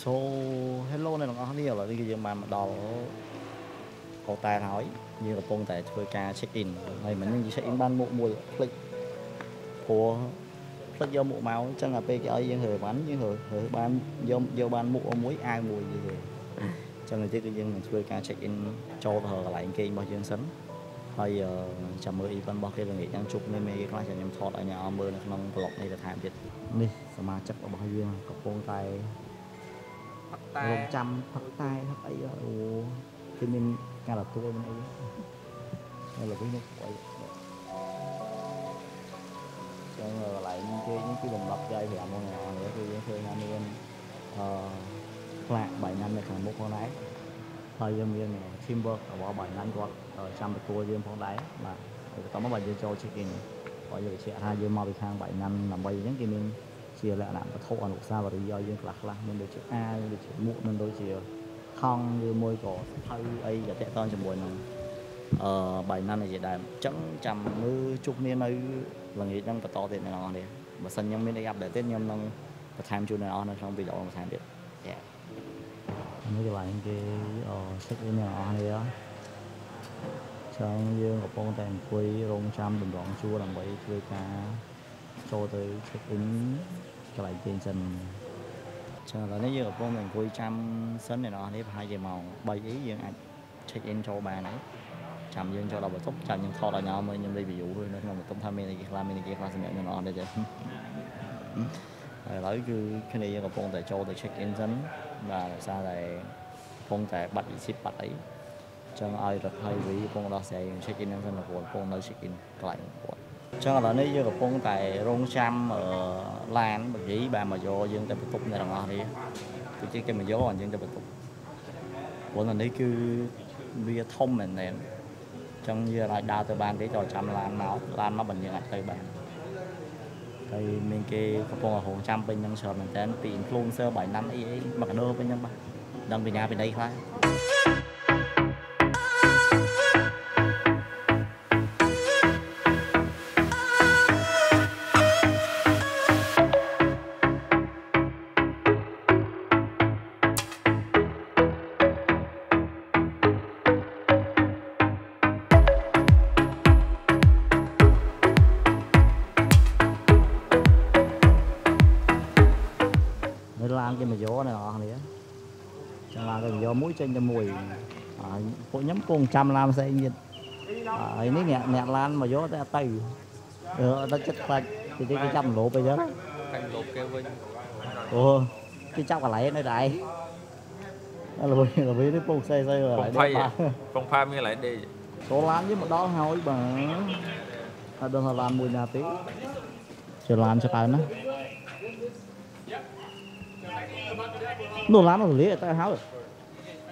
So hello អ្នកទាំងអស់គ្នាឥឡូវនេះគឺយើងបានមកដល់កោតាហើយយើងកំពុងតែធ្វើការ check in ហើយមិនយើង check in បានមុខមួយ click ព្រោះផ្លិចយកមុខមកអញ្ចឹងតែពេលគេឲ្យយើងរើបានយើងរើបានមុខមួយអាវមួយទៀតអញ្ចឹងតែទៀតគឺយើងនឹងធ្វើការ check in ចូលទៅកន្លែងគេរបស់យើងសិនហើយចាំមើល event របស់គេល្ងាចហ្នឹងជប់គ្នាមេគេខ្លះចាំខ្ញុំថតឲ្យអ្នកអស់មើលនៅក្នុង vlog នេះទៅតាមទៀតនេះសមាជិករបស់យើងកំពុងតែ ចាំផឹកតែហើយអូគេមានកាលតួមានអីហើយលោកវិញខ្ញុំអីចឹងកន្លែងគេនេះគឺបំរាប់ចាយ5 ជាលក្ខណៈវត្ថុអនុស្សាវរីយ៍យើងខ្លះៗមានដូចជាអាវដូចជាមុខមានដូចជាខងឬមួយក៏ថៅអីតែតតជាមួយនឹង កន្លែងគេសិនចឹងឥឡូវនេះយើងកំពុងតែអង្គុយចាំសិនអ្នកនរនេះប្រហែលជាម៉ោង 3 check in ចូលបានហើយចាំយើងចូលដល់បន្ទប់ចាំយើងថតឲ្យអ្នកមើលខ្ញុំ review នៅក្នុងបន្ទប់ថាមានអីខ្លះមានអីខ្លះសម្រាប់អ្នកនរនេះទេឥឡូវគឺគ្នាយើងកំពុងតែចូលទៅ check in សិនបាទដោយសារតែកំពុងតែបាត់វិសិបបាត់អីចឹងឲ្យរត់ហើយវិញកំពុងដល់ស្រ័យយើង check in ហ្នឹងសិនបងប្អូនកំពុងនៅ check in កន្លែងបងប្អូន ចឹងឥឡូវនេះយើងកំពុងតែរងចាំឡានបកីបែរមកយកយើងទៅបន្ទប់នៅក្នុងនេះគឺជាគេមកយកអញ្ចឹងទៅបន្ទប់ព្រោះនៅនេះគឺវាធំមែនទេអញ្ចឹងយើងអាចដើរទៅបានទេចូលចាំឡានមកឡានមកបញ្ញឹងអាចទៅបានហើយមានគេកំពុងតែរងចាំពេញនឹង ឡានគេមកយកណែបងនេះចាំឡានគេយកមួយចេញជាមួយអើនេះអ្នកឡានមកយកតែទៅដល់ចិត្តខ្លាចគេគេចាប់លោបអីចឹងឡានលោបគេវិញអូគេចាប់កន្លែងនៅដៃឡូវឡូវនេះពុកសេះសេះដល់ នោះឡានទៅលាតែហើយ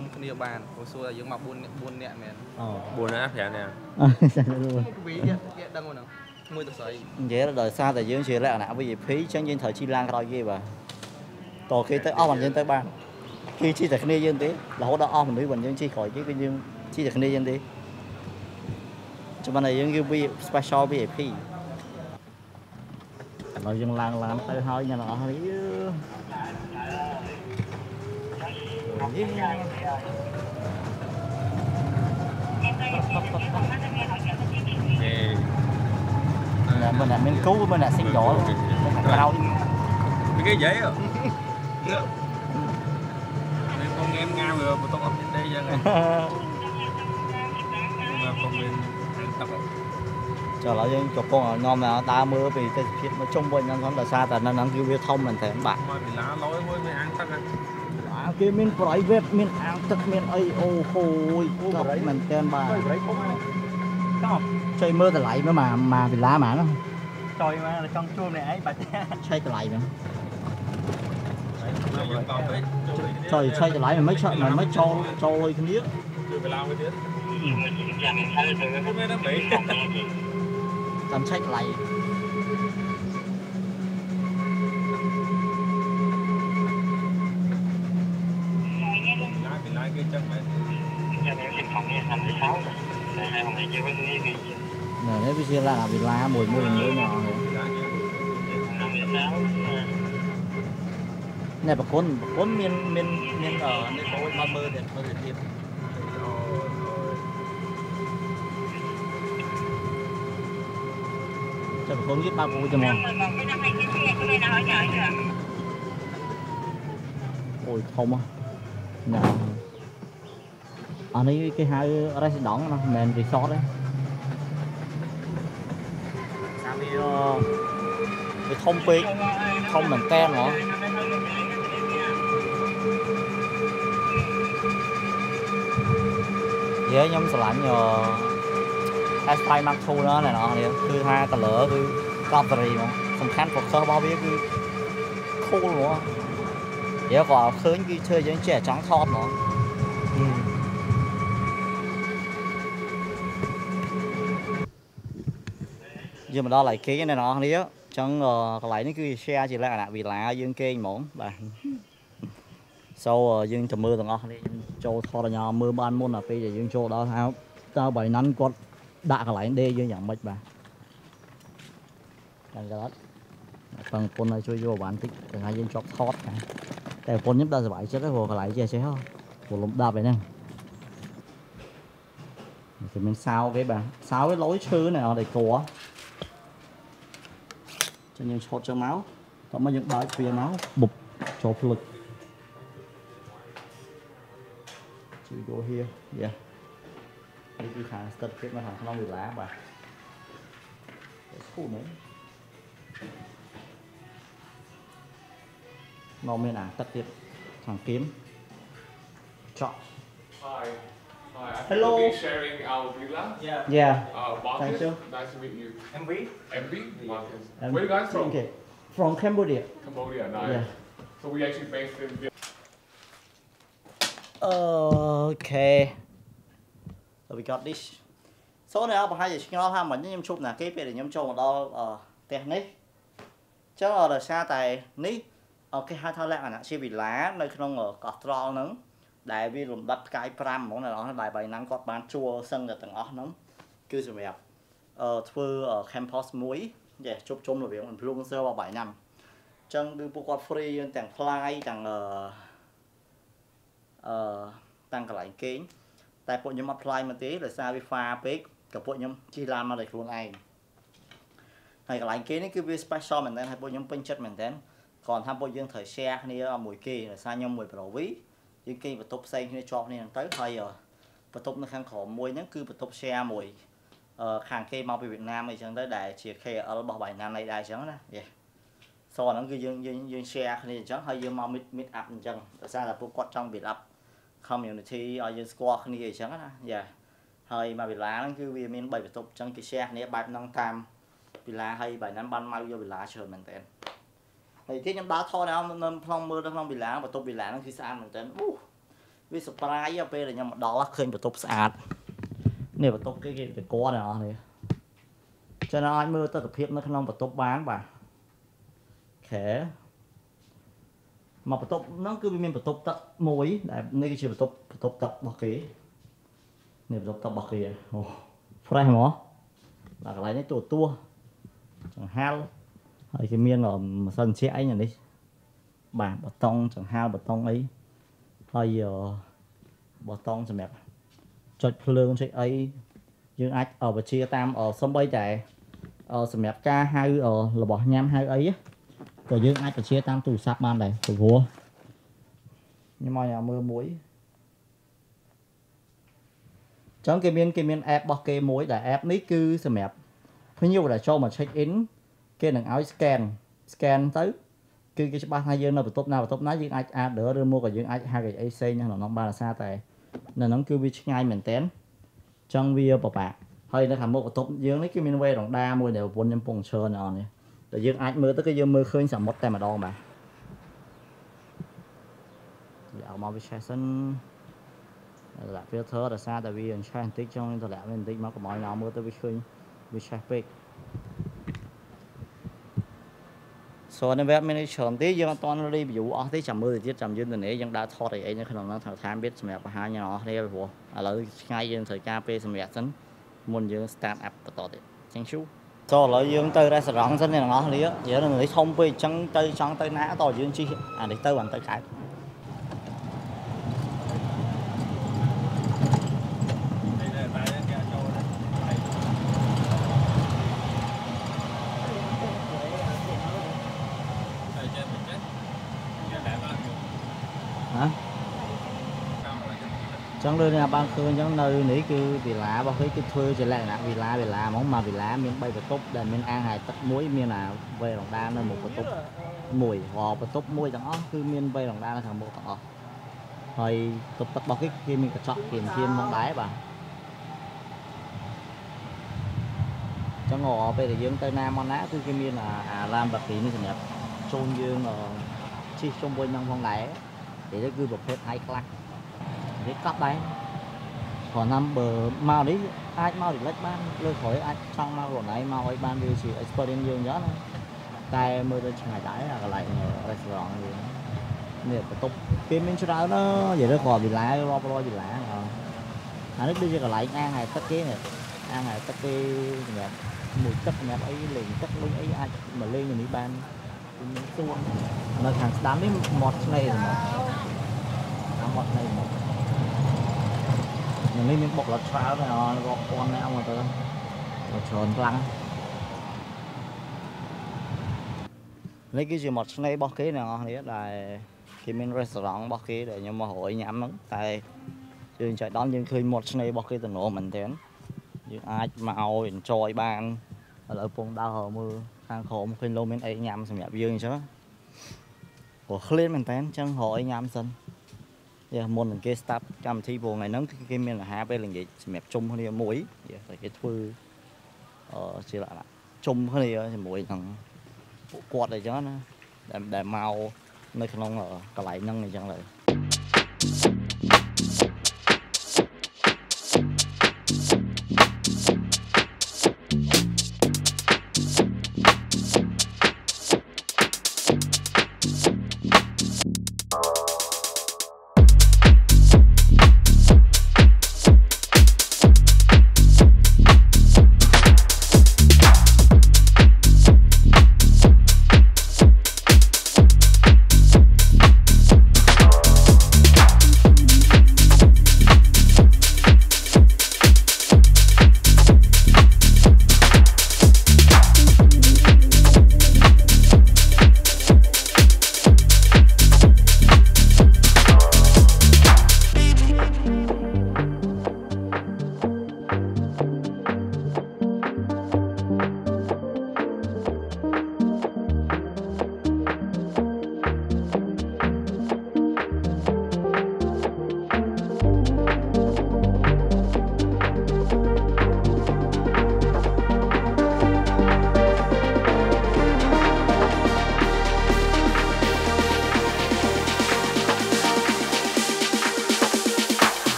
ំគ្នាបានព្រោះសួរយើងមក เรายังล้างๆไปเฮาอย่างนั้นอ๋อนี่เออ ចូលឡើយយើងកំពុងឲ្យញោមតែមើលពីទឹកភាពមកជុំវិញហ្នឹងគាត់ដោយសារតែនៅហ្នឹងគឺវាធំមែនតើបាទមកពីឡាលយមួយមានអាំងទឹកហ្នឹងអីអូហូយគាត់មិនតែនបាទចុយមើលតម្លៃមើលមកពីឡាហ្មងចុយមើលចង់ជួបអ្នកអីបាទឆៃតម្លៃហ្នឹង trời xây lại mày mới sợ mày mới cho thôi cái biết. Làm sách lại. Nếu bây giờ là bị la mùi mùi mùi nhỏ này bà con miền ở nên có ba mơ để có thể tìm cho bà con biết bao vụ cho mình. Ôi thông á nè ở đây cái hai ở đây sẽ đón nó mền resort đấy. Cái thông phí không bằng tem nữa. Dễ nhóm sẽ lạnh nhờ Aspire Mark II nữa này nọ này cứ hai tờ lửa cứ Covery mà không khăn phục sơ bao biết cứ khô luôn á. Dễ vào khớn khi chơi với trẻ trắng thọt nữa. Nhưng mà đó lại cái này nó đấy trong lại nó cứ xe chỉ là bị lá dương kênh mỏng bạn sau dương trầm mưa thằng nó đi châu thò ra nhà mưa ban môn là phi để dương châu đó sao tao bảy nắn con đã lại đê dương nhảm mệt bà đang ra đất thằng con này chơi vô bán thích thằng hai dương chọc thót nàyแต่คนนี้เราจะไปเช็ดได้หัวกระไหลเจ๊ใช่ไหมหัวลมดาบไปนั่ง thì mình sao cái bà sao cái lối chữ này để của cho những sốt cho máu còn mấy những bài kia máu bục cho lực chữ go here yeah đi cứ khá tật tiếp mà thằng không bị lá bà khu này nó mới là tật tiếp thằng kiếm chọn. Hello. Sharing our villa. Yeah. Yeah. Thank you. Nice to meet you. MB. MB. Marcus. Where you guys from? Okay. From Cambodia. Cambodia. Nice. Yeah. So we actually based in. Okay. So we got this. Số này là hai giờ sáng ha mình nhóm chụp là cái về để nhóm chụp đó technique. Chắc là xa tại ní. Okay hai thao lẹ à nè. Xe bị lá nơi không ở cọt rau nữa. Đại vi lùm đất cái pram món này nó đại bài nắng có bán chua sân là tầng ó nấm cứ gì vậy thưa ở campus muối để chụp chôm là việc mình luôn sơ vào 7 năm chân đưa qua free tặng fly tặng tăng cả lại kính tại bộ nhóm apply mà tí là sao vi pha pek cả bộ nhóm chi làm mà được luôn này này cả lại kính ấy cứ vi special mình đến hai bộ nhóm pin chất mình đến còn tham bộ dương thời xe này là mùi kia là sao nhau mùi bảo ví những cái vật tốc xe như cho nên tới hơi rồi vật tốc nó khang khổ môi nhắn cứ vật tốc xe mùi hàng cây mau về Việt Nam thì chẳng tới đại chỉ khi ở bảo bài Nam này đại chẳng đó vậy sau nó cứ dương xe thì chẳng hơi dương mau mít áp chẳng ra là vô quát trong bị áp không hiểu thì ở dương score khi gì chẳng đó vậy hơi mà bị lá nó cứ vì mình bảy vật tốc trong cái xe này bài năng tam bị lá hay bài năm ban mau vô bị lá trời mình tên này thế nhóm đá thôi nào nên phong mưa nó không bị lá và tôi bị lá nó khi xa mình đến vì surprise ap là nhóm đó là khơi và tôi sạch này và tôi cái có nào này cho nó ai mưa tôi tập hiệp nó không và tôi bán bà khẽ mà tôi nó cứ mình và tôi tập mối này cái chuyện và tôi tập bọc ký này tôi tập bọc kìa phải không là cái này tổ tua chẳng hao ở cái miên ở sân xe ấy nhà đi bà tông chẳng hao bà tông ấy hơi giờ bà tông chẳng đẹp chật lương chạy ấy nhưng ai ở bà chia tam ở sông bay chạy ở sầm đẹp ca hai ở là bỏ nhám hai ấy rồi nhưng ai bà chia tam tù sạp ban này tù vua nhưng mà nhà mưa muối trong cái miên app bọc cái muối đã app mấy cứ sầm đẹp thế nhiều là cho mà check in cái đằng áo scan tới cứ cái ba hai dương nó bị tốt nào và tốt nói dương ai à đỡ đưa mua cả dương ai hai cái AC nha nó ba là xa tại nên nó kêu vi ngay mình tén trong video bảo bạc hơi nó làm mua của tốt dương lấy cái miền quê đồng đa mua đều vốn em bùng sờ nè rồi dương ai mưa tới cái dương mưa khơi sầm một tay mà đo mà để ở mobilization là filter là sao tại vì anh sai tích trong thời đại mình tích mắc của mọi nó mới tới với traffic số nên web management tí giờ toàn đi ví dụ ở tí chậm mưa thì chậm dưới tuần này dân đã thoát thì anh không nó thằng tham biết mẹ của hai nhà nó đây là vụ lời ngay dân thời KP mẹ tính muốn dân start up và tỏ chẳng chú cho lợi dương từ ra sẵn sẵn này nó lý á giờ là người không bị chân tay trắng tay nã tỏ dương chi à để tới bằng tới cái chẳng đưa ra ban khơi chẳng nơi nỉ cứ vì lá bao cái thuê chỉ là nặng vì lá món mà vì lá miếng bay và tốt để miếng ăn hài tắt muối miếng nào về lòng đa nên một cái tốt mùi hòa và tốt muối đó cứ miếng bay lòng đa là thằng bộ tỏ rồi tập tắt bao cái kia mình chọn kiếm thêm món đáy bà chẳng ngồi về để dương tây nam món lá cứ cái miếng là làm bạc tím như thế này trôn dương rồi chi trong bôi nhông phong đáy để nó cứ bột hết hai cắt để cắt đấy còn năm bờ mau đấy ai mau thì lấy ban lôi khỏi ai trong mau còn này mau ấy ban điều chỉ experience nhiều nhớ tay mới được chừng ngày là lại restaurant gì nè cái tục phim bên đó nó vậy nó còn bị lạ lo gì lạ rồi anh ấy đưa cho lại ăn này tất kế này ăn này tất cái nhạc mùi tất nhạc ấy liền tất luôn ấy ai mà lên người ban tuôn nó hàng đám đấy một này rồi một này mình lấy miếng bột lót pháo này nó gọt con này ông rồi một tròn lăng lấy cái gì một này bọc cái này thì là khi mình restaurant bọc cái để nhưng mà hội nhắm lắm tại đường chạy đón nhưng khi một này bọc cái từ nổ mình thế nhưng ai mà ao trời ban ở vùng đào hồ mưa hàng khổ một km ấy nhắm xem nhập dương chứ của lên mình thế chẳng hội nhắm sân môn lần kia start trăm thi vô ngày nắng cái miền là hai bên là gì mẹp chung hơn đi mũi cái thư chỉ là chung hơn đi mũi thằng quạt này cho nó để màu nơi khăn ông ở cả lại nâng này chẳng lại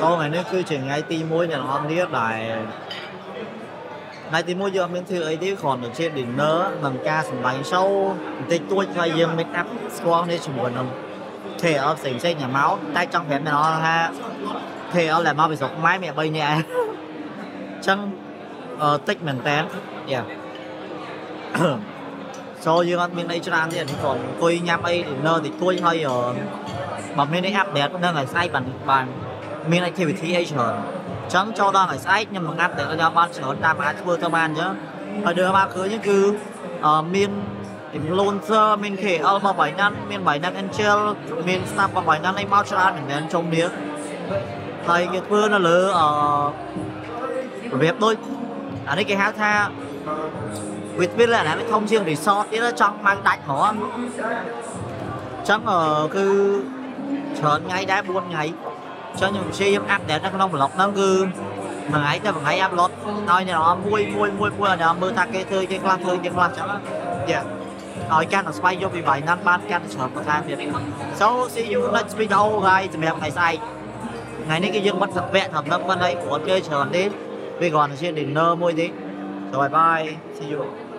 sau này nó cứ chừng ngay ti mối nhà nó biết là ngay ti mối giờ mình thử ấy thì còn được trên đỉnh nữa bằng ca sầm bánh sâu thì tôi thay dương make up square nên chụp quần thể ở sảnh xe nhà máu tay trong phép nó ha thể ở lại mau bị sọc máy mẹ bay nhẹ Chắc mình tên yeah. So như con mình đây cho thì còn tôi nhắm ấy nơi thì tôi hơi ở mà mình đây update nên là sai bản bản mình activity rồi chẳng cho đó là sai nhưng mà update để cho bạn sửa ta phải vừa cho bạn chứ ở đưa ba cứ như cứ mình luôn sơ mình kể ở mà bảy năm mình angel mình sắp vào bảy năm này mau cho ăn để trong miếng thầy cái phương nó lỡ ở việc tôi ở đây cái hát tha Việt biết là đã biết thông riêng resort đó trong mang đạch nó chẳng ở cứ chờ ngay đã 4 ngày cho những xe áp để nó không lọc nó cứ mà ấy ta phải áp lót nói nó vui là mưa ta kê thơi cái class thơi cái class chẳng dạ nói can là spy vô vì vậy năm ban can sửa của ta việc so see you next video guys thì ngày sai ngày nay cái dương bắt thật vẹn hợp lâm bên đây của chơi chờ đến vì còn trên đỉnh nơ môi tí. So bye bye, see you.